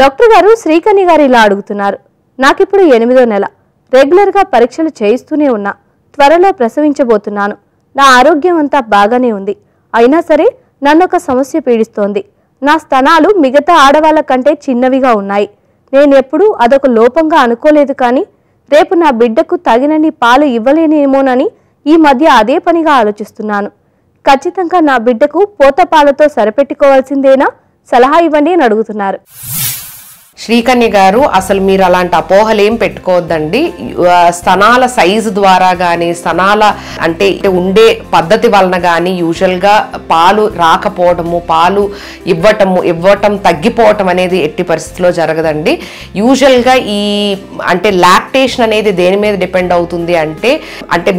Doctor గారు శ్రీకని గారు ఇలా అడుగుతున్నారు, నాకు ఇప్పుడు 8వ నెల, రెగ్యులర్ గా పరీక్షలు చేయిస్తూనే ఉన్నా, త్వరలో ప్రసవించబోతున్నాను, నా ఆరోగ్యం అంతా బాగానే ఉంది, అయినా సరే నన్ను ఒక సమస్య పీడిస్తోంది, నా స్తనాలు మిగతా ఆడవాళ్ళ కంటే చిన్నవిగా ఉన్నాయి, నేను ఎప్పుడూ అదొక లోపంగా అనుకోలేదు, కానీ రేపు నా బిడ్డకు తగినన్ని పాలు ఇవ్వలేనేమోనని ఈ మధ్య అదే పనిగా ఆలోచిస్తున్నాను, ఖచ్చితంగా నా బిడ్డకు పోత పాలతో సరిపెట్టుకోవాల్సిందేనా, సలహా ఇవ్వండి అని అడుగుతున్నారు. శ్రీకన్య గారు అసలు మీరు అలాంటి అపోహలేం పెట్టుకోవద్దండి. స్తనాల సైజు ద్వారా కానీ స్తనాల అంటే ఉండే పద్ధతి వలన కానీ యూజువల్గా పాలు రాకపోవటము పాలు ఇవ్వటం తగ్గిపోవటం అనేది ఎట్టి పరిస్థితిలో జరగదండి. యూజువల్గా ఈ అంటే లాక్టేషన్ అనేది దేని మీద డిపెండ్ అవుతుంది అంటే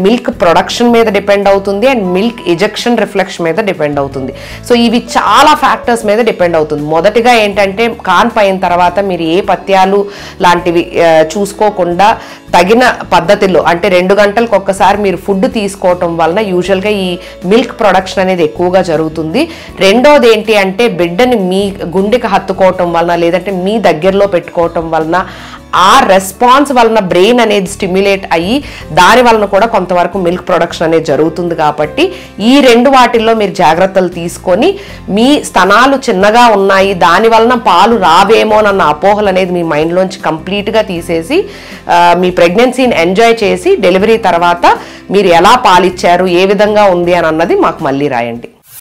మిల్క్ ప్రొడక్షన్ మీద డిపెండ్ అవుతుంది అండ్ మిల్క్ ఎజెక్షన్ రిఫ్లెక్స్ మీద డిపెండ్ అవుతుంది. సో ఇవి చాలా ఫ్యాక్టర్స్ మీద డిపెండ్ అవుతుంది. మొదటిగా ఏంటంటే కాన్పు అయిన తర్వాత మీరు ఏ పత్యాలు లాంటివి చూసుకోకుండా తగిన పద్ధతిలో అంటే 2 గంటలకు ఒక్కసారి మీరు ఫుడ్ తీసుకోవటం వలన యూజువల్గా ఈ మిల్క్ ప్రొడక్షన్ అనేది ఎక్కువగా జరుగుతుంది. రెండోది ఏంటి అంటే బిడ్డని మీ గుండెకి హత్తుకోవటం వలన లేదంటే మీ దగ్గరలో పెట్టుకోవటం వలన ఆ రెస్పాన్స్ వలన బ్రెయిన్ అనేది స్టిమ్యులేట్ అయ్యి దాని వలన కూడా కొంతవరకు మిల్క్ ప్రొడక్షన్ అనేది జరుగుతుంది. కాబట్టి ఈ 2 వాటిల్లో మీరు జాగ్రత్తలు తీసుకొని మీ స్తనాలు చిన్నగా ఉన్నాయి దాని వలన పాలు రావేమోనన్న అపోహలు అనేది మీ మైండ్లోంచి కంప్లీట్గా తీసేసి మీ ప్రెగ్నెన్సీని ఎంజాయ్ చేసి డెలివరీ తర్వాత మీరు ఎలా పాలిచ్చారు ఏ విధంగా ఉంది అని అన్నది మాకు మళ్ళీ రాయండి.